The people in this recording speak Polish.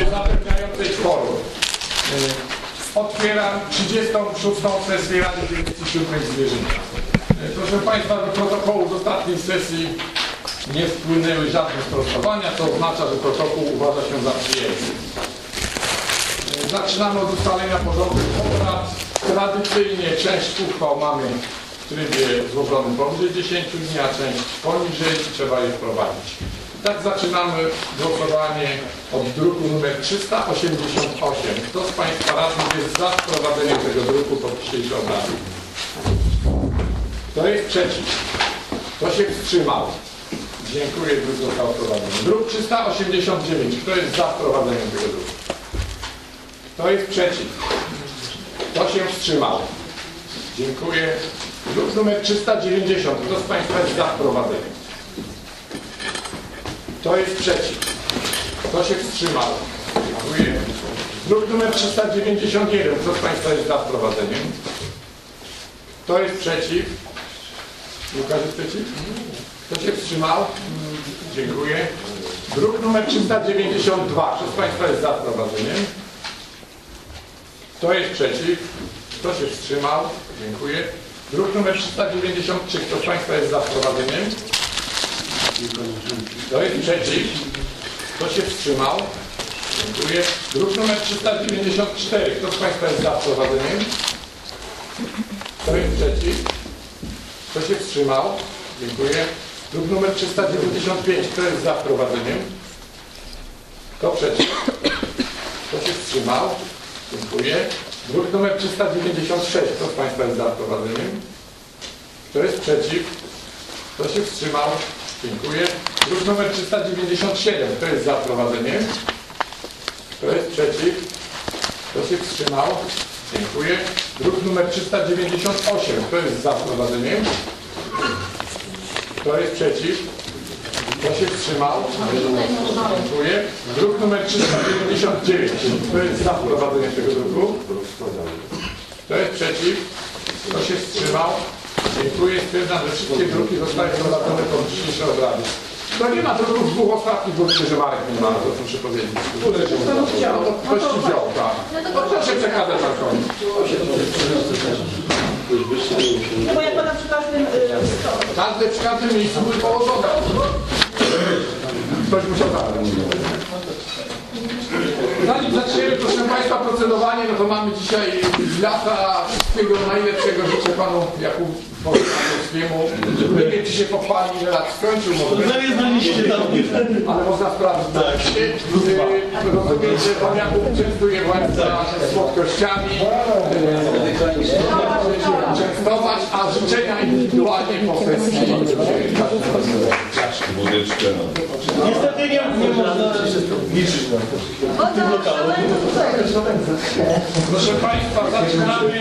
niezapewniającej kworum. Otwieram 36. sesję Rady Dyrekcji 7 Zwierzyniec. Proszę Państwa, do protokołu z ostatniej sesji nie wpłynęły żadne sprostowania, co oznacza, że protokół uważa się za przyjęty. Zaczynamy od ustalenia porządku obrad. Tradycyjnie część uchwał mamy w trybie złożonym powyżej 10 dni, a część poniżej i trzeba je wprowadzić. Tak zaczynamy głosowanie od druku nr 388. Kto z Państwa radnych jest za wprowadzeniem tego druku pod dzisiejsze obrady? Kto jest przeciw? Kto się wstrzymał? Dziękuję, druk został wprowadzony. Druk 389. Kto jest za wprowadzeniem tego druku? Kto jest przeciw? Kto się wstrzymał? Dziękuję. Druk nr 390. Kto z Państwa jest za wprowadzeniem? Kto jest przeciw? Kto się wstrzymał? Dziękuję. Druk nr 391. Kto z Państwa jest za wprowadzeniem? Kto jest przeciw? Łukasz jest przeciw? Kto się wstrzymał? Dziękuję. Druk nr 392. Kto z Państwa jest za wprowadzeniem? Kto jest przeciw? Kto się wstrzymał? Dziękuję. Druk nr 393. Kto z Państwa jest za wprowadzeniem? Kto jest przeciw? Kto się wstrzymał? Dziękuję. Druk nr 394. Kto z Państwa jest za wprowadzeniem? Kto jest przeciw? Kto się wstrzymał? Dziękuję. Druk nr 395. Kto jest za wprowadzeniem? Kto przeciw? Kto się wstrzymał? Dziękuję. Druk nr 396. Kto z Państwa jest za wprowadzeniem? Kto jest przeciw? Kto się wstrzymał? Dziękuję. Druk nr 397. Kto jest za wprowadzeniem? Kto jest przeciw? Kto się wstrzymał? Dziękuję. Druk nr 398. Kto jest za wprowadzeniem? Kto jest przeciw? Kto się wstrzymał? Dziękuję. Druk nr 399. Kto jest za wprowadzeniem tego druku? Kto jest przeciw? Kto się wstrzymał? Dziękuję. Stwierdzam, że wszystkie druki zostały wprowadzone pod dzisiejsze obrady. To nie ma druków dwóch ostatnich, bo krzyżowarek nie ma, to muszę powiedzieć. Ktoś ci wziął, tak. Proszę przekazać na koniec. No bo ja pana przy każdym... Każdy przy każdym miejscu był położony. Ktoś musiał zabrać. Zanim zaczniemy, proszę Państwa, procedowanie, no to mamy dzisiaj lata wszystkiego najlepszego. Życzę Panu Jakubowi, żeby nie wiem, czy się pochwali, ile lat skończył, może... Ale można sprawdzić. Rozumiem, że Pan Jakub częstuje Państwa słodkościami, częstować, a życzenia indywidualnie po sesji. Niestety nie można liczyć na to. Proszę Państwa, zaczynamy.